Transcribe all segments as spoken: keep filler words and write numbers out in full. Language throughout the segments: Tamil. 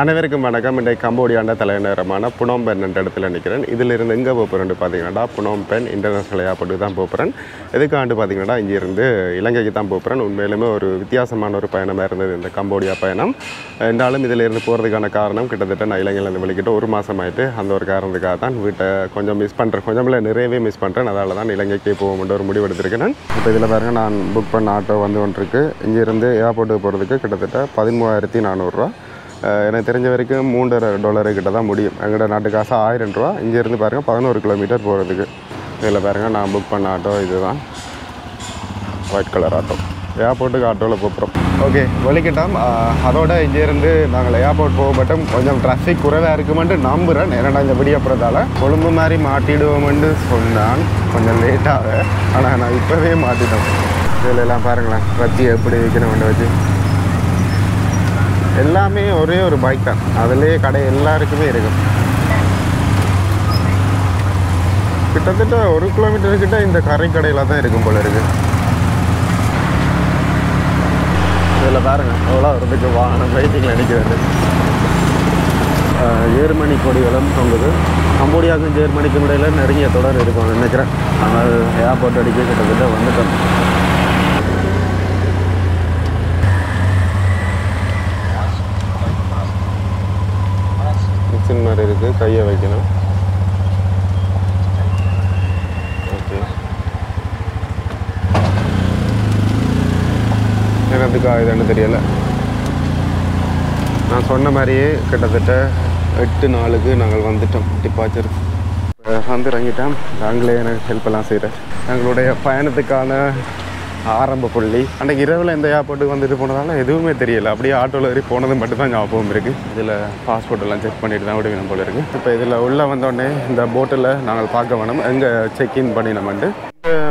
அனைவருக்கும் வணக்கம். இன்றைய கம்போடியாண்ட தலைநகரமான புனோம் பென் என்ற இடத்துல நிற்கிறேன். இதிலிருந்து எங்கே போகிறேன்னு பார்த்தீங்கன்னா புனோம் பென் இன்டர்நேஷனல் ஏர்போர்ட்டு தான் போகிறேன். எதுக்காண்டு பார்த்தீங்கன்னா இங்கேருந்து இலங்கைக்கு தான் போகிறேன். உண்மையிலுமே ஒரு வித்தியாசமான ஒரு பயணமாக இருந்தது இந்த கம்போடியா பயணம். என்றாலும் இதிலிருந்து போகிறதுக்கான காரணம் கிட்டத்தட்ட நான் இலங்கையிலேருந்து வெளிக்கிட்டு ஒரு மாதமாயிட்டு அந்த ஒரு காரணத்துக்காக தான் வீட்டை கொஞ்சம் மிஸ் பண்ணுறேன். கொஞ்சம் இல்லை நிறையவே மிஸ் பண்ணுறேன். அதனால தான் இலங்கைக்கே போகும்ன்ற ஒரு முடிவு எடுத்திருக்கிறேன். இப்போ இதில் பாருங்க, நான் புக் பண்ண ஆட்டோ வந்து ஒன்று இருக்குது. இங்கேருந்து ஏர்போர்ட்டுக்கு போகிறதுக்கு கிட்டத்தட்ட பதிமூவாயிரத்தி நானூறுரூவா எனக்கு தெரிஞ்ச வரைக்கும் மூன்றரை டாலரு கிட்ட தான் முடியும். எங்களோட நாட்டு காசு ஆயிரம் ரூபா. இங்கேருந்து பாருங்கள் பதினோரு கிலோமீட்டர் போகிறதுக்கு. இதில் பாருங்கள் நான் புக் பண்ண ஆட்டோ இது தான், ஒயிட் கலர் ஆட்டோ. ஏர்போர்ட்டுக்கு ஆட்டோவில் போகிறோம். ஓகே வலிக்கிட்டோம். அதோட இங்கேருந்து நாங்கள் ஏர்போர்ட் போகப்பட்டோம். கொஞ்சம் ட்ராஃபிக் குறைவாக இருக்குமென்ட்டு நம்புகிறேன். ஏன்னா இந்த விடியப்புறத்தால் கொழும்பு மாதிரி மாட்டிடுவோமென்று சொன்னான் கொஞ்சம் லேட்டாக, ஆனால் நான் இப்போவே மாட்டிட்டோம். இதில் எல்லாம் பாருங்களேன் ரத்தி எப்படி வைக்கணும் வச்சு எல்லாமே ஒரே ஒரு பைக் தான். அதிலே கடை எல்லாருக்குமே இருக்கும். கிட்டத்தட்ட ஒரு கிலோமீட்டருக்கிட்ட இந்த கரை கடையில் தான் இருக்கும் போல இருக்கு. இதில் பாருங்க அவ்வளோ வரதுக்கு வாகனம் பைக்கிங்கில் நிற்கிறது. ஜேர்மனி கொடிகளும் தொங்குது. கம்போடியாவுக்கும் ஜேர்மனிக்கும் இடையில் நெருங்கிய தொடர் இருக்கும் நினைக்கிறேன். ஆனால் ஏர்போர்ட் அடிக்க கிட்டத்தட்ட வந்துட்டோம். மாதிரி இருக்குது, கையை வைக்கணும். ஓகே என்னதுக்கு ஆகுதுன்னு தெரியலை. நான் சொன்ன மாதிரியே கிட்டத்தட்ட எட்டு நாளுக்கு நாங்கள் வந்துட்டோம். டிபார்ச்சர் வந்து இறங்கிட்டோம். நாங்களே எனக்கு ஹெல்ப்பெல்லாம் செய்கிறேன். எங்களுடைய பயணத்துக்கான ஆரம்ப புள்ளி அன்றைக்கு இரவில் இந்த ஏர்போர்ட்டுக்கு வந்துட்டு போனதால எதுவுமே தெரியலை. அப்படியே ஆட்டோவில் ஏறி போனது மட்டும்தான் ஞாபகம் இருக்குது. இதில் பாஸ்போர்ட் எல்லாம் செக் பண்ணிட்டு தான் விடுவினம் போல இருக்குது. இப்போ இதில் உள்ளே வந்தோடனே இந்த போட்டில் நாங்கள் பார்க்க வேணும் எங்கே செக்இன் பண்ணினோம்ட்டு.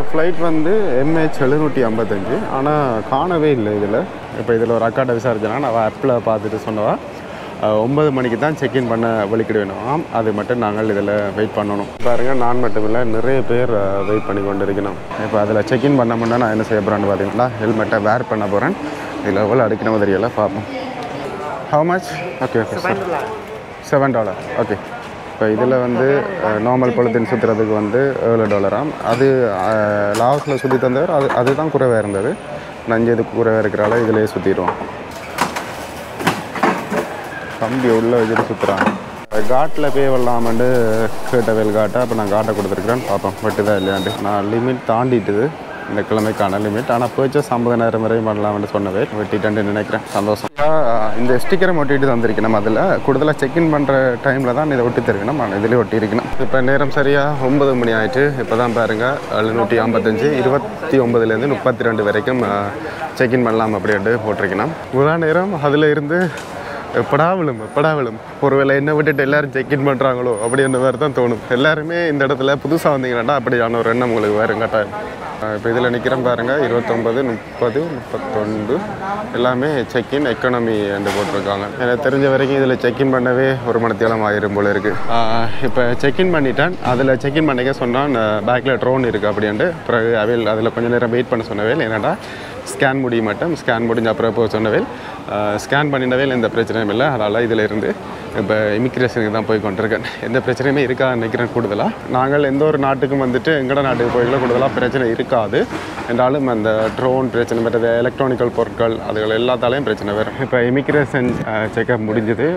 ஃப்ளைட் வந்து எம்ஹெச் எழுநூற்றி ஐம்பத்தஞ்சு ஆனால் காணவே இல்லை இதில். இப்போ இதில் ஒரு அக்காட்ட விசாரிச்சேன்னா நான் ஆப்பில் பார்த்துட்டு சொன்னவா ஒம்பது மணிக்கு தான் செக்இன் பண்ண வலிக்கிட வேணும். அது மட்டும் நாங்கள் இதில் வெயிட் பண்ணணும். பாருங்கள் நான் மட்டும் இல்லை நிறைய பேர் வெயிட் பண்ணி கொண்டு இருக்கணும். இப்போ அதில் செக்இன் பண்ண முன்னா நான் என்ன செய்ய போகிறேன்னு பார்த்தீங்கன்னா ஹெல்மெட்டை வேர் பண்ண போகிறேன். இதில் எவ்வளோ அடிக்கணும் தெரியல, பார்ப்போம். How much? Okay okay sir, seven dollar okay. இப்போ இதில் வந்து நார்மல் பொழுதுன்னு சுற்றுறதுக்கு வந்து ஏழு டாலராம். அது லாஸ்ட்டில் சுற்றி தந்தவர் அது அதுதான் குறைவாக இருந்தது. நஞ்சு இதுக்கு குறைவாக இருக்கிறால இதிலே சுற்றிடுவோம். கம்பி உள்ளே வச்சுட்டு சுற்றுறாங்க. காட்டில் போய் வரலாமண்டு கேட்ட வேல் காட்டை இப்போ நான் காட்டை கொடுத்துருக்குறேன். பார்ப்போம் வெட்டுதான் இல்லையாண்டு. நான் லிமிட் தாண்டிட்டுது இந்த கிழமைக்கான லிமிட். ஆனால் போய்ச்சஸ் ஐம்பதனாயிரம் வரையும் பண்ணலாம்னு சொன்னவே வெட்டிட்டேன்ட்டு நினைக்கிறேன். சந்தோஷம். இந்த ஸ்டிக்கரை ஒட்டிட்டு தந்திருக்கேன். நம்ம அதில் கூடுதலாக செக்இன் பண்ணுற டைமில் தான் இதை ஒட்டி தருக்கணும். நான் இதிலே ஒட்டி இருக்கணும். இப்போ நேரம் சரியாக ஒம்பது மணி ஆகிட்டு. இப்போ தான் பாருங்கள் எழுநூற்றி ஐம்பத்தஞ்சு இருபத்தி ஒம்பதுலேருந்து முப்பத்தி ரெண்டு வரைக்கும் செக்இன் பண்ணலாம் அப்படின்ட்டு போட்டிருக்கணும். முதல் நேரம் அதில் இருந்து எப்படா விழும் எப்படா விழும் ஒருவேளை என்ன விட்டுட்டு எல்லோரும் செக்இன் பண்ணுறாங்களோ அப்படின்ற மாதிரி தான் தோணும். எல்லாருமே இந்த இடத்துல புதுசாக வந்தீங்கன்னா அப்படியான ஒரு எண்ணம் உங்களுக்கு வேறு கட்டாயம். இப்போ இதில் நிற்கிறேன் பாருங்கள் இருபத்தொம்பது முப்பது முப்பத்தொண்டு எல்லாமே செக்இன் எக்கனாமி என்று போட்டிருக்காங்க. எனக்கு தெரிஞ்ச வரைக்கும் இதில் செக்இன் பண்ணவே ஒரு மணித்தேலம் ஆயிரும் போல் இருக்குது. இப்போ செக்இன் பண்ணிட்டேன். அதில் செக்இன் பண்ணிக்க சொன்னால் பேக்கில் ட்ரோன் இருக்குது அப்படின்ட்டு. பிறகு அவையில் அதில் கொஞ்சம் நேரம் வெயிட் பண்ண சொன்னவே என்னடா ஸ்கேன் முடிய மாட்டோம். ஸ்கேன் முடிஞ்ச அப்புறம் போய் சொன்னவேல் ஸ்கேன் பண்ணினவே எந்த பிரச்சனையும் இல்லை. அதனால் இதில் இருந்து இப்போ இமிக்ரேஷனுக்கு தான் போய் கொண்டிருக்கேன். எந்த பிரச்சனையுமே இருக்காது நினைக்கிறேன். கூடுதலாக நாங்கள் எந்த ஒரு நாட்டுக்கும் வந்துட்டு எங்கட நாட்டுக்கு போய்க்கலாம் கூடுதலாக பிரச்சனை இருக்காது. என்றாலும் அந்த ட்ரோன் பிரச்சனை மற்றது எலக்ட்ரானிக்கல் பொருட்கள் அதுகள் எல்லாத்தாலையும் பிரச்சனை வரும். இப்போ இமிக்ரேஷன் செக்அப் முடிஞ்சது.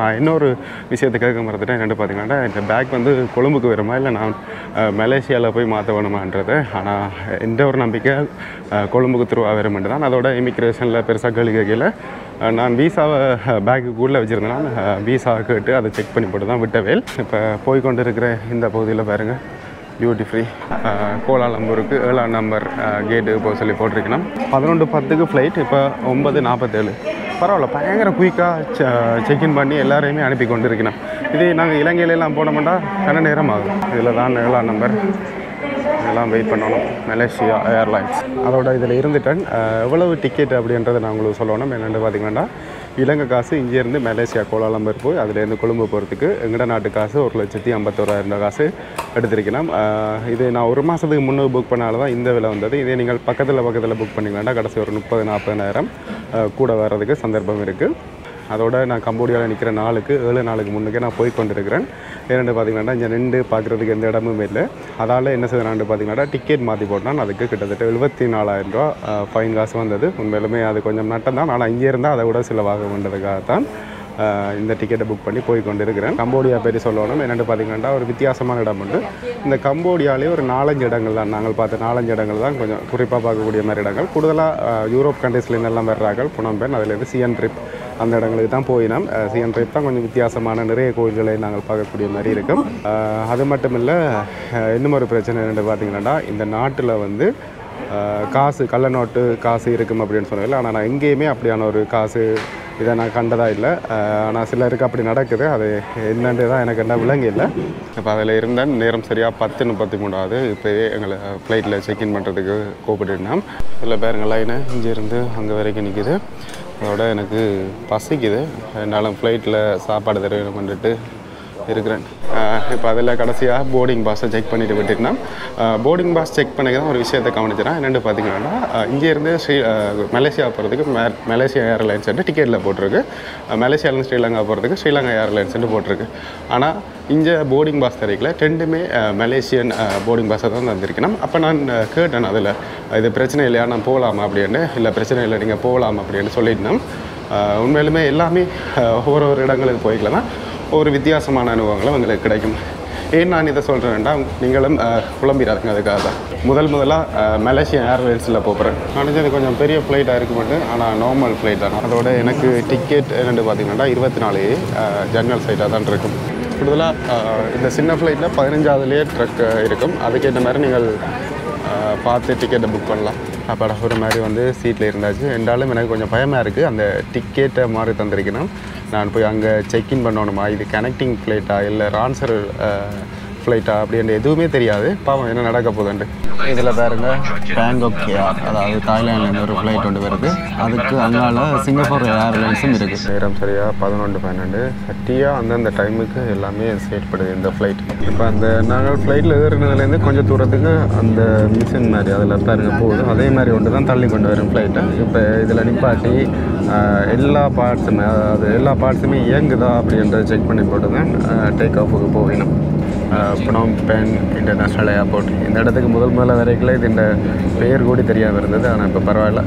நான் இன்னொரு விஷயத்தை கேட்க மறந்துட்டேன். என்னென்னு பார்த்தீங்கன்னா இந்த பேக் வந்து கொழும்புக்கு வருமா இல்லை நான் மலேசியாவில் போய் மாற்ற வேணுமான்றது. ஆனால் எந்த ஒரு நம்பிக்கை கொழும்புக்கு திருவாக வருமென்று தான். அதோட இமிக்ரேஷனில் பெருசாக கழுகையில் நான் வீசாவை பேக்குக்குள்ளே வச்சுருந்தேன். வீசா கேட்டு அதை செக் பண்ணி போட்டு தான் விட்டவேல். இப்போ போய் கொண்டு இருக்கிற இந்த பகுதியில் பாருங்கள் டியூட்டி ஃப்ரீ கோலாலம்பூருக்கு ஏழாம் நம்பர் கேட்டுக்கு போக சொல்லி போட்டிருக்கணும். பதினொன்று பத்துக்கு ஃப்ளைட். இப்போ ஒம்பது நாற்பத்தேழு. பரவாயில்ல பயங்கர குயிக்காக செக்இன் பண்ணி எல்லாரையுமே அனுப்பி கொண்டு இருக்கணும். இதே நாங்கள் இலங்கையிலலாம் போனோம்னா நல்ல நேரம் ஆகும். இதில் தான் ஏழாம் நம்பர் எல்லாம் வெயிட் பண்ணணும். மலேசியா ஏர்லைன்ஸ் அதோட இதில் இருந்துட்டேன். எவ்வளவு டிக்கெட் அப்படின்றத நான் உங்களுக்கு சொல்லணும். என்னென்னு பார்த்தீங்கன்னா இலங்கை காசு இங்கேருந்து மலேசியா கோலாலம்பூர் போய் அதுலேருந்து கொழும்பு போகிறதுக்கு எங்கட நாட்டு காசு ஒரு லட்சத்தி ஐம்பத்தோராயிரம் காசு எடுத்திருக்கலாம். இது நான் ஒரு மாதத்துக்கு முன்னே புக் பண்ணால தான் இந்த விலை வந்தது. இதே நீங்கள் பக்கத்தில் பக்கத்தில் புக் பண்ணிக்கலாம்டா கடைசி ஒரு முப்பது நாற்பதாயிரம் கூட வர்றதுக்கு சந்தர்ப்பம் இருக்குது. அதோட நான் கம்போடியாவில் நிற்கிற நாளுக்கு ஏழு நாளுக்கு முன்னுக்கே நான் போய் கொண்டிருக்கிறேன். ஏன்னு பார்த்தீங்கன்னா இங்கே ரெண்டு பார்க்குறதுக்கு எந்த இடமும் இல்லை. அதால் என்ன செய்யறான்னு பார்த்தீங்கன்னா டிக்கெட் மாற்றி போட்டால் அதுக்கு கிட்டத்தட்ட எழுபத்தி நாலாயிரம் ரூபா ஃபைன் காசு வந்தது. உண்மையிலுமே அது கொஞ்சம் நட்டம் தான். ஆனால் இங்கே இருந்தால் அதை விட செலவாக வேண்டதுக்காகத்தான் இந்த டிக்கெட்டை புக் பண்ணி போய் கொண்டிருக்கிறேன். கம்போடியா பற்றி சொல்லணும் என்னென்னு பார்த்தீங்கன்னா ஒரு வித்தியாசமான இடம் உண்டு. இந்த கம்போடியாலே ஒரு நாலஞ்சு இடங்கள் தான் நாங்கள் பார்த்த நாலஞ்சு இடங்கள் தான் கொஞ்சம் குறிப்பாக பார்க்கக்கூடிய மாதிரி இடங்கள். கூடுதலாக யூரோப் கண்ட்ரீஸ்லேருந்து எல்லாம் வர்றார்கள் புனம்பென், அதுலேருந்து சியன் ட்ரிப் அந்த இடங்களுக்கு தான் போயினோம். சியன் ட்ரிப் தான் கொஞ்சம் வித்தியாசமான நிறைய கோயில்களை நாங்கள் பார்க்கக்கூடிய மாதிரி இருக்கும். அது மட்டும் இல்லை, இன்னும் ஒரு பிரச்சனை என்னென்னு பார்த்தீங்கன்னா இந்த நாட்டில் வந்து காசு கள்ள நோட்டு காசு இருக்கும் அப்படின்னு சொன்னதில்லை. ஆனால் நான் எங்கேயுமே அப்படியான ஒரு காசு இதை நான் கண்டதாக இல்லை. ஆனால் சிலருக்கு அப்படி நடக்குது, அது என்னென்று தான் எனக்கு என்ன விலங்கு இல்லை. இப்போ அதில் இருந்தேன். நேரம் சரியாக பத்து முப்பத்தி மூணாவது இப்போயே எங்களை ஃப்ளைட்டில் செக்இன் பண்ணுறதுக்கு கூப்பிட்டுருந்தோம். இதில் பேருங்க லைனை இங்கேருந்து அங்கே வரைக்கும் நிற்கிது. அதோட எனக்கு பசிக்குது, என்னாலும் ஃப்ளைட்டில் சாப்பாடு தருவேன் பண்ணிட்டு இருக்கிறேன். இப்போ அதில் கடைசியாக போர்டிங் பாஸை செக் பண்ணிட்டு விட்டுருக்குன்னா போர்டிங் பாஸ் செக் பண்ணிக்க தான் ஒரு விஷயத்தை கவனிச்சிடறேன். என்னென்னு பார்த்தீங்கன்னா இங்கேருந்து ஸ்ரீ மலேசியா போகிறதுக்கு மே மலேசியா ஏர்லைன்ஸ்ன்ட்டு டிக்கெட்டில் போட்டிருக்கு, மலேசியாவிலேருந்து ஸ்ரீலங்கா போகிறதுக்கு ஸ்ரீலங்கா ஏர்லைன்ஸ்ன்ட்டு போட்டிருக்கு. ஆனால் இங்கே போர்டிங் பாஸ் தரீங்கள ரெண்டுமே மலேசியன் போர்டிங் பாஸை தான் தந்திருக்கணும். அப்போ நான் கேட்டேன் அதில் இது பிரச்சனை இல்லையா நான் போகலாமா அப்படின்னு. இல்லை பிரச்சனை இல்லை நீங்கள் போகலாம் அப்படின்னு சொல்லிட்டோம். உண்மையிலுமே எல்லாமே ஒவ்வொரு ஒரு இடங்களுக்கு போய்க்கலன்னா ஒரு வித்தியாசமான அனுபவங்களும் உங்களுக்கு கிடைக்கும். ஏன் நான் இதை சொல்கிறேன்னா நீங்களும் குழம்பிடாதுங்க. அதுக்காக தான் முதல் முதலாக மலேசியா ஏர்வேஸில் போகிறேன். ஆனால் இது கொஞ்சம் பெரிய ஃப்ளைட்டாக இருக்க மாட்டேன், ஆனால் நார்மல் ஃப்ளைட் தான். அதோட எனக்கு டிக்கெட் என்னென்னு பார்த்தீங்கன்னா இருபத்தி நாலு ஜன்னல் சைட்டாக தான் இருக்கும். கூடுதலாக இந்த சின்ன ஃப்ளைட்டில் பதினஞ்சாவதுலேயே ட்ரக் இருக்கும். அதுக்கேற்ற மாதிரி நீங்கள் பார்த்து டிக்கெட்டை புக் பண்ணலாம். அப்போ ஒரு மாதிரி வந்து சீட்டில் இருந்தாச்சு. ரெண்டாலும் எனக்கு கொஞ்சம் பயமாக இருக்குது அந்த டிக்கெட்டை மாதிரி தந்திருக்கணும். நான் போய் அங்கே செக்இன் பண்ணணுமா, இது கனெக்டிங் ஃப்ளைட்டா இல்லை ரான்சர் ஃப்ளைட்டா அப்படின்ட்டு எதுவுமே தெரியாது. பாவம் என்ன நடக்க போகுதுண்டு. இதில் பாருங்க பேங்காக் ஏர், அதாவது தாய்லாண்டில் ஒரு ஃப்ளைட் ஒன்று வருது. அதுக்கு அதனால சிங்கப்பூர் ஏர்லைன்ஸும் இருக்குது. நேரம் சரியாக பதினொன்று பன்னெண்டு சரியாக அந்தந்த டைமுக்கு எல்லாமே செயல்படுது இந்த ஃப்ளைட். இப்போ அந்த நாங்கள் ஃப்ளைட்டில் ஏறினதுலேருந்து கொஞ்சம் தூரத்துக்கு அந்த மிஷின் மாதிரி அதில் பாருங்க போகுது. அதே மாதிரி ஒன்று தான் தள்ளி கொண்டு வரும் ஃப்ளைட்டை. இப்போ இதில் நிப்பாட்டி எல்லா பார்ட்ஸுமே அது எல்லா பார்ட்ஸுமே இயங்குதா அப்படின்றத செக் பண்ணி போட்டுதான் டேக் ஆஃபுக்கு போகணும். பினோம் பென் இன்டர்நேஷ்னல் ஏர்போர்ட் இந்த இடத்துக்கு முதல் முதல்ல வரைக்கும் இது இந்த பேர் கூட தெரியாமல் இருந்தது. ஆனால் இப்போ பரவாயில்ல.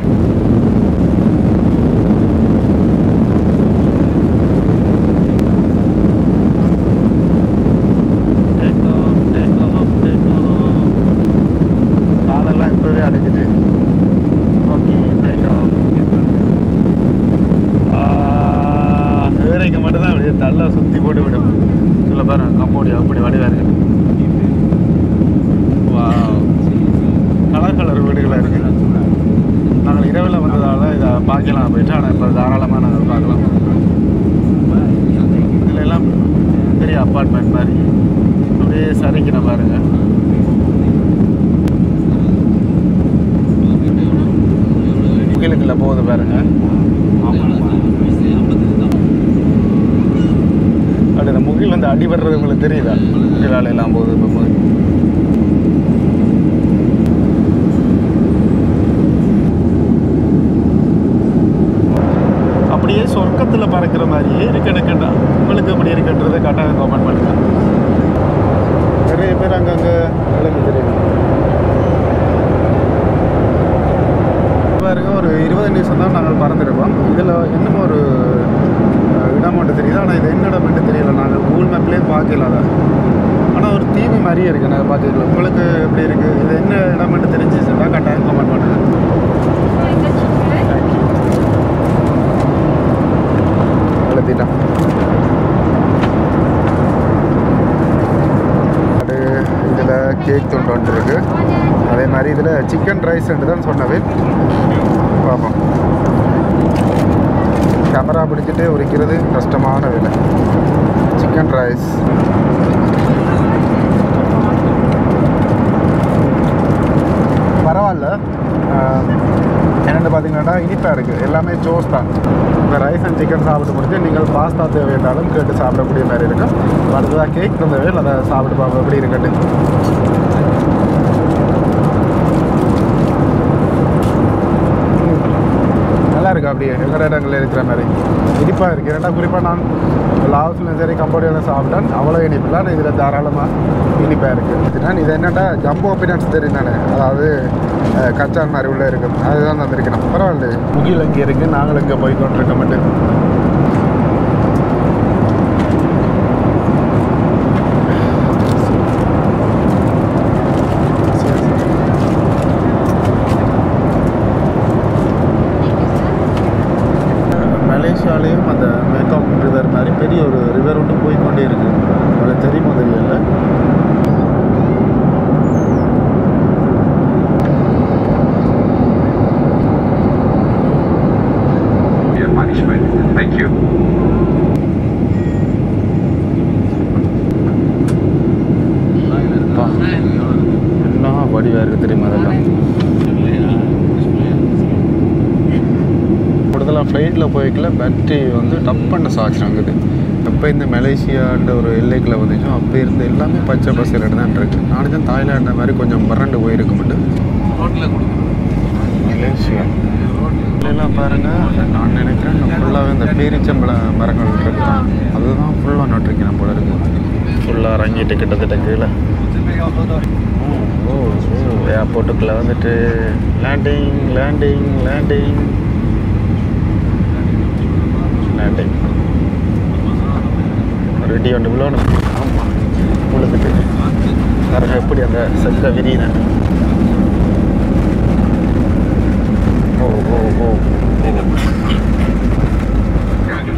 கேக் தொண்டு ஒன்று இருக்குது. அதே மாதிரி இதில் சிக்கன் ரைஸ் என்று தான் சொன்னவே பார்ப்போம். கேமரா பிடிச்சிட்டு உரிக்கிறது கஷ்டமான வேலை. சிக்கன் ரைஸ் பரவாயில்ல. என்னென்னு பார்த்தீங்கன்னா இனிப்பாக இருக்குது. எல்லாமே ஜோஸ் தான். இப்போ ரைஸ் அண்ட் சிக்கன் சாப்பிட்டு முடிச்சு நீங்கள் பாஸ்தா தேவையிட்டாலும் கேட்டு சாப்பிடக்கூடிய மாதிரி இருக்கும். அடுத்ததாக கேக் தந்தவே அதை சாப்பிட்டு பார்ப்போம் எப்படி இருக்கட்டு. நல்லா இருக்கா அப்படி வேறு இடங்களில் இருக்கிற மாதிரி இனிப்பாக இருக்குது. ஏன்னா குறிப்பாக நான் லாஸ்ட்லேயும் சரி கம்போடியாவில் சாப்பிட்டேன், அவ்வளோ இனிப்பில்லை. ஆனால் இதில் தாராளமாக இனிப்பாக இருக்குது. நான் இது என்னென்னா ஜம்போ பீனட்ஸ் தெரியும் தானே, அதாவது கச்சான் மாதிரி உள்ளே இருக்கும், அதுதான் தந்திருக்கேன். பரவாயில்ல, முகில் இங்கே இருக்குது, நாங்கள் இங்கே போய் கொண்டிருக்க மாட்டேன். மலேசியாலேயும் அந்த மேக்காங் ரிவர் மாதிரி பெரிய ஒரு ரிவர் ஒன்று போய்கொண்டே இருக்குது. அதை தெரியுமா தெரியல. என்ன வடிவாக இருக்குது தெரியுமா அதெல்லாம். கூடுதலாக ஃப்ளைட்டில் போய்க்கல பேட்டரி வந்து டப்புன்னு சாட்சியாங்குது. எப்போ இந்த மலேசியான்ற ஒரு எல்லைக்குள்ளே வந்துச்சோம், அப்போ இருந்து எல்லாமே பச்சை பசையில் தான் இருக்குது. நானே தான் தாய்லாண்டை மாதிரி கொஞ்சம் மறண்டு போயிருக்க மட்டும் ரோட்டில் கொடுக்கணும். மலேசியா ரோட்லாம் பாருங்கள், நான் நினைக்கிறேன் ஃபுல்லாகவே இந்த பேரிச்சம்பழம் மரங்கள் இருக்குதான், அதுதான் ஃபுல்லாக நட்டுருக்கேன். நம்ம இருக்குது ஃபுல்லாக இறங்கிட்டு கிட்டத்தட்ட கீழே ஓ ஓ ஏர்போர்ட்டுக்குள்ளே வந்துட்டு landing landing landing landing ready ஒன்று விழுவணும். ஆமாம் விழுந்துட்டு வேறு எப்படி அந்த செல்ல விரியின. ஓ ஓ ஓ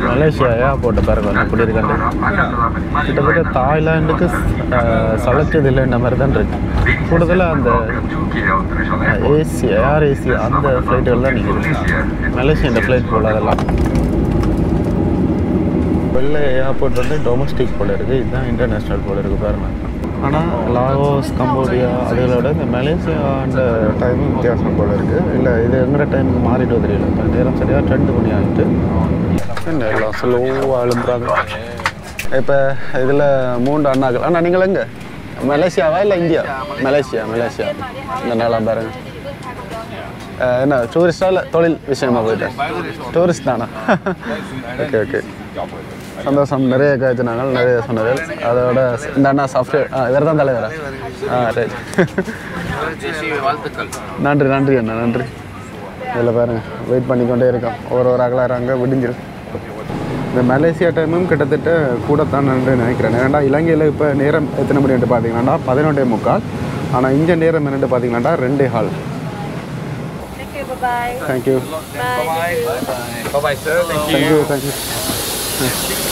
மலேசியா ஏர்போர்ட்டை பாருங்கள் எப்படி இருக்காங்க. கிட்டத்தட்ட தாய்லாண்டுக்கு சளைச்சது இல்லைன்ற மாதிரி தான் இருக்குது. கூடுதலாக அந்த ஏசி ஏர் ஏசி அந்த ஃப்ளைட்டுகள் தான் நிற்கிது. மலேசியா ஃப்ளைட் போல் அதெல்லாம் வெளில ஏர்போர்ட் வந்து டொமஸ்டிக் போல் இருக்குது, இதுதான் இன்டர்நேஷ்னல் போல் இருக்குது பாருங்கள். ஆனால் லாவோஸ் கம்போடியா அதுகளோட இந்த மலேசியான்ற டைமும் வித்தியாசம் போல் இருக்குது. இல்லை இது எங்கிற டைம் மாறிட்டு தெரியல. இப்போ நேரம் சரியாக ரெண்டு மணி ஆகிட்டு என்ன எல்லாம் ஸ்லோவாக எழும்புறாங்க. இப்போ இதில் மூன்று அண்ணாக்கள். ஆனால் நீங்கள் எங்கே, மலேசியாவா இல்லை இந்தியா? மலேசியா மலேசியா இந்த நாளாக பாருங்கள். என்ன டூரிஸ்டாக இல்லை தொழில் விஷயமாக போயிட்டேன்? டூரிஸ்ட் தானா? ஓகே ஓகே சந்தோஷம். நிறைய காய்ச்சினாங்க, நிறைய சொன்னது. அதோட இந்த அண்ணா சாஃப்ட்வேர் இவர் தான் தலைவரா? ஆ ரைட். நன்றி நன்றி அண்ணா நன்றி. இதில் பாருங்கள் வெயிட் பண்ணிக்கொண்டே இருக்கோம். ஒரு ஒரு அகலாகிறாங்க விடிஞ்சிடும். இந்த மலேசியா டைமும் கிட்டத்தட்ட கூடத்தான் நினைக்கிறேன். ஏன்னா இலங்கையில் இப்போ நேரம் எத்தனை மணி என்று பார்த்தீங்கன்னா பதினொன்றே முக்கால். ஆனால் இங்கே நேரம் என்னென்னு பார்த்தீங்கன்னா ரெண்டே hall. Bye. Thank you. Bye. Bye. Bye. Bye. Bye. Bye, sir. Thank you. Thank you. Thank you.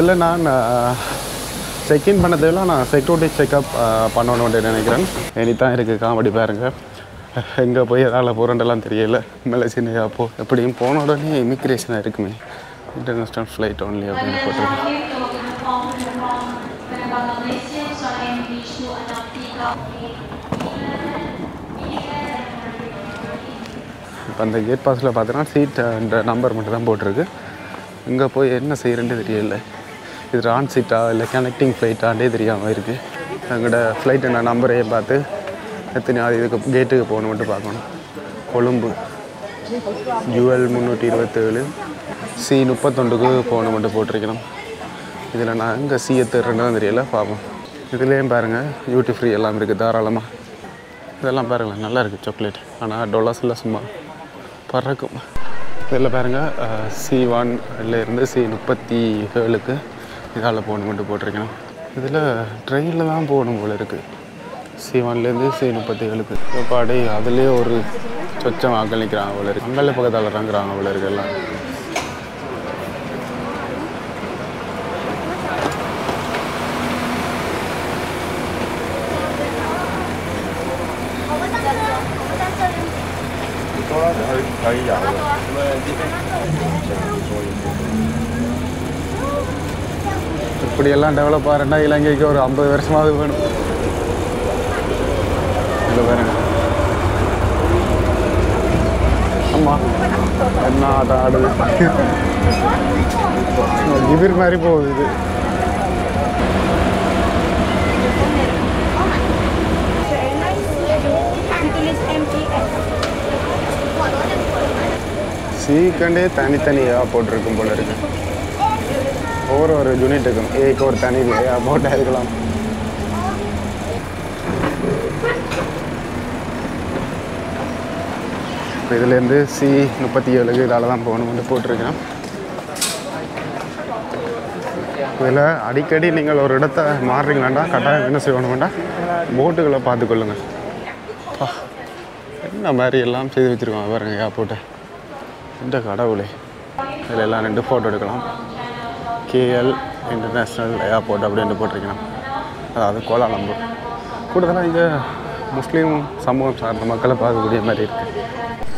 இல்லை நான் செக்இன் பண்ணதில்லை. நான் செக்யூரிட்டி செக்அப் பண்ணணும்னு நினைக்கிறேன். இனி தான் இருக்குது காமெடி பாருங்கள். எங்கே போய் எதால் போகிறேன்லாம் தெரியல. மலேசியா போ எப்படியும் போன உடனே இமிக்ரேஷனாக இருக்குமே. இன்டர்நேஷ்னல் ஃப்ளைட் ஒன்லி அப்படின்னு போட்டிருக்கேன். இப்போ அந்த கேட் பாஸில் பார்த்தீங்கன்னா சீட்டுன்ற நம்பர் மட்டும் தான் போட்டிருக்கு. இங்கே போய் என்ன செய்கிறேன்னு தெரியல. இது ரான் சீட்டா இல்லை கனெக்டிங் ஃப்ளைட்டாண்டே தெரியாமல் இருக்குது. எங்கள்கிட்ட ஃப்ளைட்டுன்ற நம்பரையே பார்த்து எத்தனை அது இதுக்கு கேட்டுக்கு போகணும் மட்டும் பார்க்கணும். கொழும்பு யூஎல் முந்நூற்றி இருபத்தேழு சி முப்பத்தொண்டுக்கு போகணும் மட்டும் போட்டிருக்கணும். இதில் நான் இங்கே சி எத்துறேன்னு தான் தெரியல பார்ப்போம். இதுலேயும் பாருங்கள் டியூட்டி ஃப்ரீ எல்லாம் இருக்குது தாராளமாக. இதெல்லாம் பாருங்களேன் நல்லா இருக்குது சாக்லேட். ஆனால் டொலர்ஸில் சும்மா பறக்கும். இதில் பாருங்கள் சி ஒன்லேருந்து சி முப்பத்தி ஏழுக்கு இதால் போகணும் மட்டும் போட்டிருக்கேன். இதில் ட்ரெயினில் தான் போகணும் போல் இருக்குது. சி ஒன்லேருந்து சி முப்பத்தி ஏழுக்கு பாடி அதுலேயே ஒரு சொச்சம் அகலிக்கிறாங்க போல இருக்குது. அங்கல்ல பக்கத்தில் இறங்குறாங்க போல இருக்குது எல்லாம். இப்படியெல்லாம் டெவலப் ஆகிறேன்னா இலங்கைக்கு ஒரு ஐம்பது வருஷமாவது வேணும். இல்லை வேணுங்க. ஆமாம் என்ன ஆட்டம் ஆடுது கிபிர் மாதிரி போகுது இது. சீக்கண்டே தனித்தனியாக போட்டிருக்கும் போல இருக்கு. ஒவ்வொரு ஒரு யூனிட்டுக்கும் ஏக்கு ஒரு தனி போட்டாக இருக்கலாம். இப்போ இதுலேருந்து சி முப்பத்தி ஏழுக்கு இதால் தான் போகணும்னு போட்டிருக்கேன். இதில் அடிக்கடி நீங்கள் ஒரு இடத்த மாறுறீங்களாண்டா கட்டாயம் என்ன செய்யணும்டா போட்டுகளை பார்த்துக்கொள்ளுங்கள். என்ன மாதிரி எல்லாம் செய்து வச்சுருக்கோம் பாருங்க ஏர்போர்ட்டை. இந்த கடவுளே, இதில் எல்லாம் ரெண்டு ஃபோட்டோ எடுக்கலாம். கேஎல் இன்டர்நேஷ்னல் ஏர்போர்ட் அப்படின்ட்டு போட்டிருக்கலாம். அதாவது கோலாலம்பூர். கூடுதலாக இங்கே முஸ்லீம் சமூகம் சார்ந்த மக்களை பார்க்கக்கூடிய மாதிரி இருக்குது.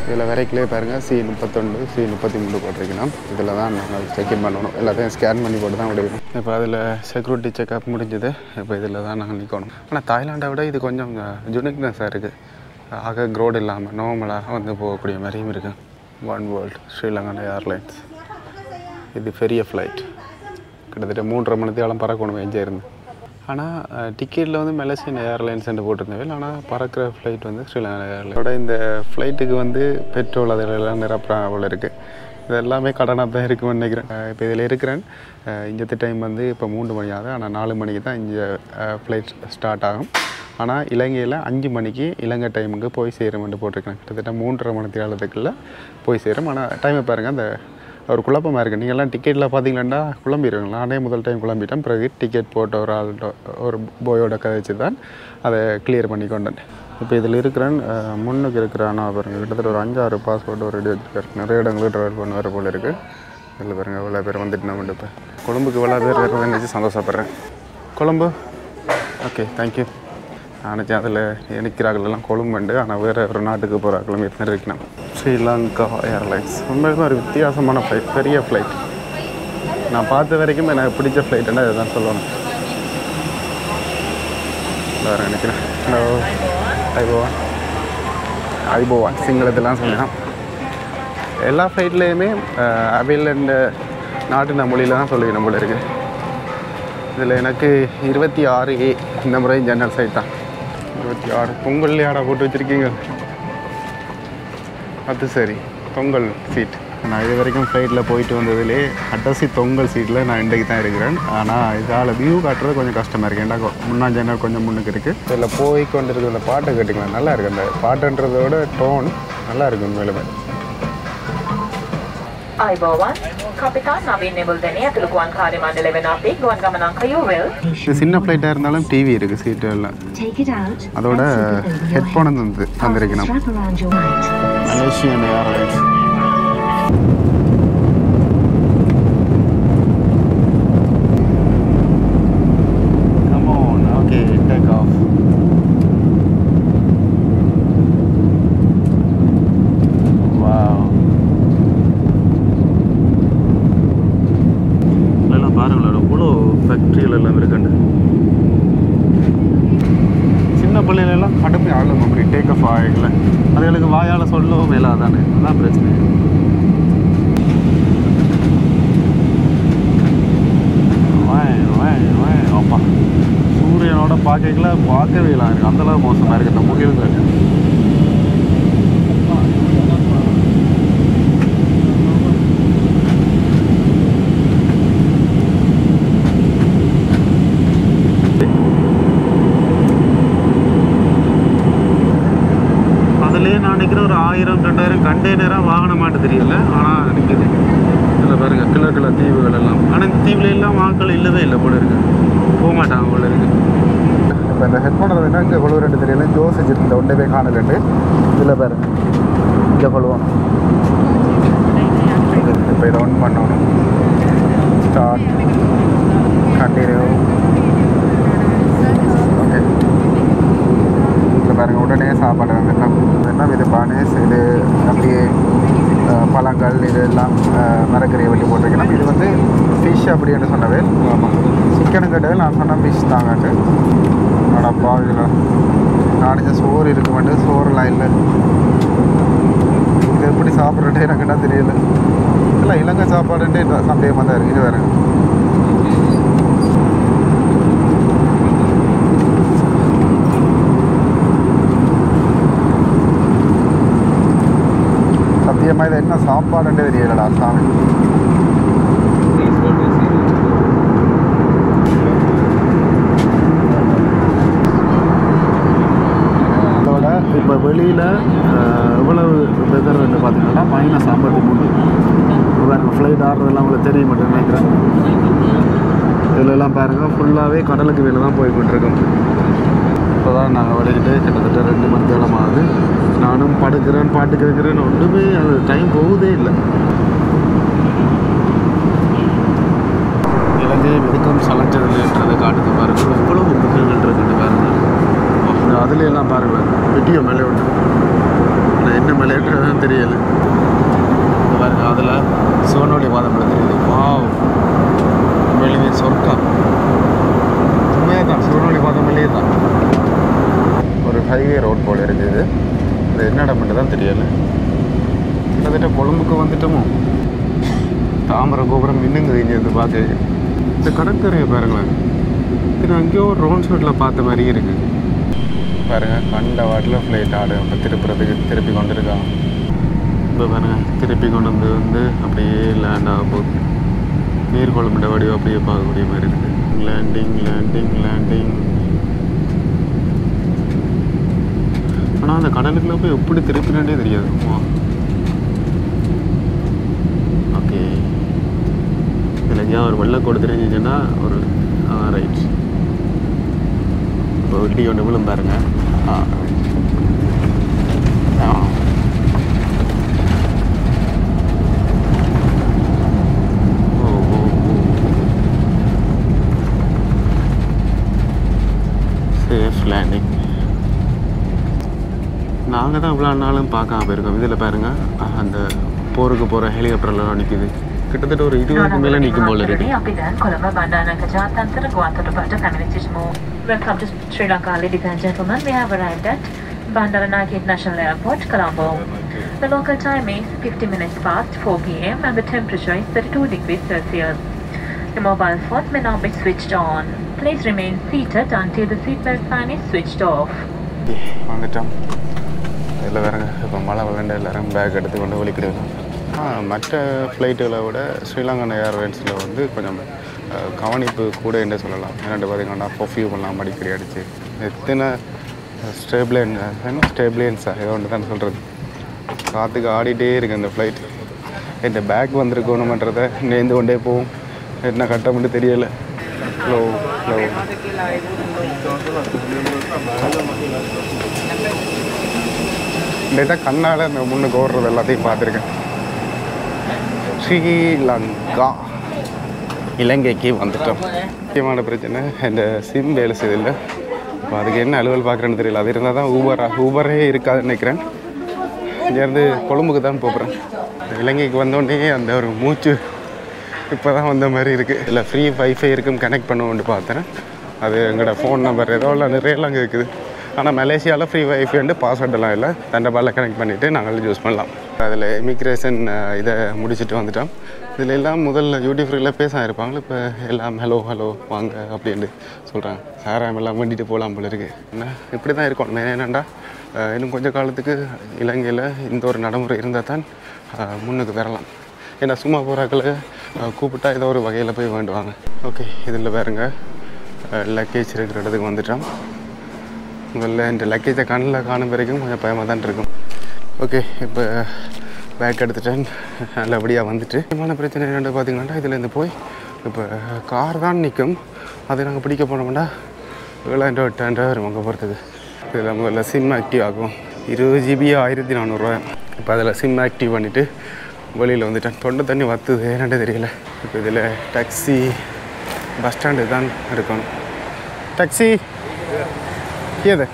இதில் வரைக்கிலே பாருங்கள் சி முப்பத்தொன்று சி முப்பத்தி மூணு போட்டிருக்கலாம். இதில் தான் நாங்கள் செக்இன் பண்ணணும். எல்லாத்தையும் ஸ்கேன் பண்ணி போட்டு தான் விடுவோம். இப்போ அதில் செக்யூரிட்டி செக்அப் முடிஞ்சது. இப்போ இதில் தான் நாங்கள் நிற்கணும். ஆனால் தாய்லாண்டை விட இது கொஞ்சம் யூனிக்னஸாக இருக்குது. ஆக க்ரோட் இல்லாமல் நார்மலாக வந்து போகக்கூடிய மாதிரியும் இருக்குது. One world Sri Lankan airlines. இது பெரிய ஃப்ளைட், கிட்டத்தட்ட மூன்றரை மணித்தேரம் பறக்கணும் எங்கே இருந்து. ஆனால் டிக்கெட்டில் வந்து மலேசியன் ஏர்லைன்ஸ்ன்னு போட்டிருந்தேன். ஆனால் பறக்கிற ஃப்ளைட் வந்து ஸ்ரீலங்கா ஏர்லைன்ஸோட. இந்த ஃப்ளைட்டுக்கு வந்து பெட்ரோல் அதெல்லாம் நிரப்புறாவில் இருக்குது. இது எல்லாமே கடனாக தான் இருக்குன்னு நினைக்கிறேன். இப்போ இதில் இருக்கிறேன். இங்கே டைம் வந்து இப்போ மூன்று மணி ஆகுது. ஆனால் நாலு மணிக்கு தான் இங்கே ஃப்ளைட் ஸ்டார்ட் ஆகும். ஆனால் இலங்கையில் அஞ்சு மணிக்கு இலங்கை டைமுக்கு போய் சேரும்னு போட்டிருக்கேன். கிட்டத்தட்ட மூன்றரை மணி காலத்துக்குள்ளே போய் சேரும். ஆனால் டைமை பாருங்கள், அந்த ஒரு குழப்பமாக இருக்குது. நீங்கள்லாம் டிக்கெட்டில் பார்த்தீங்களாண்டா குழம்பிடுவீங்களா? நானே முதல் டைம் குழம்பிட்டேன். பிறகு டிக்கெட் போட்ட ஒரு ஆள் ஒரு போயோட கதைச்சு தான் அதை கிளியர் பண்ணி கொண்டேன். இப்போ இதில் இருக்கிறேன் முன்னுக்கு இருக்கிறானா பாருங்கள், கிட்டத்தட்ட ஒரு அஞ்சாறு பாஸ்போர்ட் ஒரு ரெடி வச்சுருக்காரு. நிறைய இடங்களுக்கு ட்ராவல் பண்ண வர போல் இருக்குது. இதில் பாருங்கள் இவ்வளோ பேர் வந்துட்டு நம்ம இப்போ கொழும்புக்கு இவ்வளோ பேர் வேறு நினச்சி சந்தோஷப்படுறேன். Colombo okay thank you. நினச்சேன் அதில் நிற்கிறார்களெல்லாம் கொழும்புண்டு, ஆனால் வேறு ஒரு நாட்டுக்கு போகிறார்களும் எத்தனை இருக்கணும். ஸ்ரீலங்கா ஏர்லைன்ஸ் உண்மையிலும் ஒரு வித்தியாசமான ஃப்ளைட், பெரிய ஃப்ளைட். நான் பார்த்த வரைக்கும் எனக்கு பிடிச்ச ஃப்ளைட்டுன்னா இதை தான் சொல்லணும். வேறு நினைக்கிறேன் ஹலோ ஐபோவான் ஐபோவான் சிங்களத்தெல்லாம் சொன்னேன். எல்லா ஃப்ளைட்லேயுமே அவையில் இந்த நாட்டின மொழியில் தான் சொல்லிக்கணும் போல இருக்குது. இதில் எனக்கு இருபத்தி ஆறு ஏ இந்த முறை ஜன்னல் சைட் தான். இருபத்தி ஆறு பொங்கல் ஆடை போட்டு வச்சுருக்கீங்க, அது சரி பொங்கல் சீட். நான் இது வரைக்கும் ஃப்ளைட்டில் போயிட்டு வந்ததுலேயே கடைசி பொங்கல் சீட்டில் நான் இன்றைக்கு தான் இருக்கிறேன். ஆனால் இதால் வியூ காட்டுறது கொஞ்சம் கஷ்டமாக இருக்குது. ஏன்னா முன்னா ஜன்னல் கொஞ்சம் முன்னுக்கு இருக்குது. இதில் போய் கொண்டு இருக்கிற அந்த பாட்டை கேட்டுக்கலாம், நல்லா இருக்குது. அந்த பாட்டுன்றதோட டோன் நல்லா இருக்கு உண்மையிலுமே. சின்ன ஃப்ளைட்டாக இருந்தாலும் டிவி இருக்குது சீட்டு எல்லாம். அதோட ஹெட்ஃபோன் வந்து வந்திருக்கணும். Malaysian airlines landing landing landing ana the கடலுக்குள்ள போய் எப்படி திருப்பினேனே தெரியாது ஓகே இதெல்லாம் ஒரு வெள்ள கோடு தெரிஞ்சீங்கன்னா ஒரு ரைட் போடி ஒண்ணு விழும் பாருங்க ஆ landing நாங்க தான் இவ்வளவு நாளும் பார்க்காம போயிருக்கோம் இதல பாருங்க அந்த போருக்கு போற ஹெலிகாப்டர் எல்லாம் நிக்குது கிட்டத்தட்ட ஒரு twenty க்கு மேல நிக்கும் போல இருக்கு Welcome to Sri Lanka, ladies and gentlemen. We have arrived at Bandara Naik International Airport, Colombo. The local time is fifty minutes past four p m and the temperature is thirty-two degrees Celsius. The mobile phone may not be switched on. Please remain seated until the seatbelt sign is switched off. Vangatam. Ella varanga ipo mala vaganda ellarum bag eduthu kondu olikiduvanga. Ah matta flight la oda Sri Lankan Airlines la vandu konjam kavanipu kooda endra sollalam. Enna pathina perfume la madikiri adichu. Ethina stable and ena stable and sa edondha than solradhu. Kaathukku aadite irukku andha flight. Endha bag vandirukonumendradha neendu konde pov. Enna kattamnu theriyala. Hello. Hello. Data kannala na munna gorra ellathayum paathirken. Sri Lanka. Ilangaikku vanduttom. Mukkiyamaana prachana and sim vela seidilla. Adukku enna alugal paakranu theriyala. Adhu irundha dhaan Uber Uber e irukadhu nenikiren. Inga irundhu Kolumbukku dhaan popren. Ilangaikku vandone andha oru moochu இப்ப தான் வந்த மாதிரி இருக்கு இல்ல ஃப்ரீ வைஃபை இருக்கும் கனெக்ட் பண்ணுவோம்னு பார்த்தேன் அது எங்கட ஃபோன் நம்பர் ஏதோல நிறையலாம் இருக்குது ஆனா மலேசியால ஃப்ரீ வைஃபைன்னு பாஸ்வேர்ட் எல்லாம் இல்ல தண்டபால்ல கனெக்ட் பண்ணிட்டு நாங்களே யூஸ் பண்ணலாம் அதுல இமிகிரேஷன் இத முடிச்சிட்டு வந்துட்டோம் இதுல எல்லாம் முதல்ல டியூட்டி ஃப்ரீல பேச இருப்பாங்க இப்ப எல்லாம் ஹலோ ஹலோ வாங்க அப்படினு சொல்றாங்க சாராயம் எல்லாம் வண்டிட்டு போலாம் போல இருக்கு இப்படி தான் இருக்கும் என்னன்னா இன்னும் கொஞ்ச காலத்துக்கு இலங்கையில இந்த ஒரு நடைமுறை இருந்தா தான் முன்னுக்கு வரலாம் என்ன சும்மா போறாக்கல கூப்பிட்டா ஏதோ ஒரு வகையில போய் வேண்டுவாங்க ஓகே இதுல பாருங்க லக்கேஜ் இருக்கிற இடத்துக்கு வந்துட்டோம் முதல்ல இந்த லக்கேஜை கண்ணில் காணும் வரைக்கும் கொஞ்சம் பயமாக தான் இருக்கும் ஓகே இப்போ பேக் எடுத்துட்டேன் நல்லபடியாக வந்துட்டு என்ன பிரச்சனை என்னென்னு பார்த்தீங்கன்னா இதில் இருந்து போய் இப்போ கார் தான் நிற்கும் அது நாங்கள் பிடிக்க போனோம்னா ஏழாயிரம் ரூபா எட்டாயிரம் ரூபா வரும் அங்கே போகிறதுக்கு இதில் முதல்ல சிம் ஆக்டிவ் ஆகும் இருபது ஜிபி ஆயிரத்தி நானூறுரூவா இப்போ அதில் சிம் ஆக்டிவ் பண்ணிவிட்டு வெளியில் வந்துட்டேன் தொண்டை தண்ணி வத்துது ஏன்னாண்டே தெரியல இப்போ இதில் டாக்ஸி பஸ் ஸ்டாண்டு தான் இருக்கணும் டாக்ஸி ஏது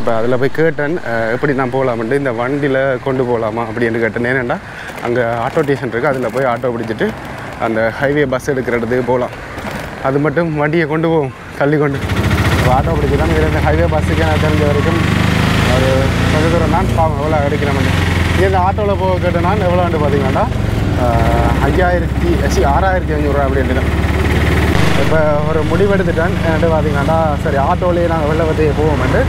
இப்போ அதில் போய் கேட்டேன் எப்படி நான் போகலாமன்ட்டு இந்த வண்டியில் கொண்டு போகலாமா அப்படின்னு கேட்டேன் ஏன்னாண்டா அங்கே ஆட்டோ ஸ்டேஷன் இருக்குது அதில் போய் ஆட்டோ பிடிச்சிட்டு அந்த ஹைவே பஸ் எடுக்கிற இடத்துக்கு போகலாம் அது மட்டும் வண்டியை கொண்டு போவோம் தள்ளி கொண்டு இப்போ ஆட்டோ பிடிச்சிதான் இதில் இந்த ஹைவே பஸ்ஸுக்கு எனக்கு தெரிஞ்ச வரைக்கும் ஒரு கொஞ்சம் தூரம் தான் பாவம் எவ்வளோ கிடைக்கிற மாதிரி இந்த ஆட்டோவில் போக கேட்டேன்னா எவ்வளோன்ட்டு பார்த்தீங்கன்னா ஐயாயிரத்தி சி ஆறாயிரத்தி ஐநூறுரூவா அப்படின்ட்டு தான் இப்போ ஒரு முடிவெடுத்துட்டேன் என்னட்டு பார்த்தீங்கன்னா சரி ஆட்டோவிலே நாங்கள் வெள்ளை பற்றியே போவோம்ட்டு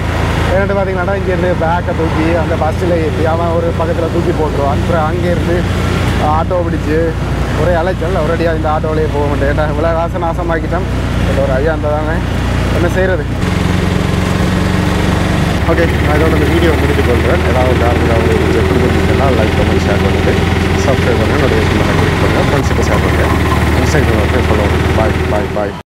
And the back of the and the Bastille, Yama or Pakata Tuki Potro, and Pranger, Auto Vijay, or Alachal, already in the Auto Lay home, and I will ask an Asa Makitam, or Ayanda, and the Sarah. Okay, I don't know the video of the people, and I will like, comment, share, subscribe, and notification. Bye, bye, bye.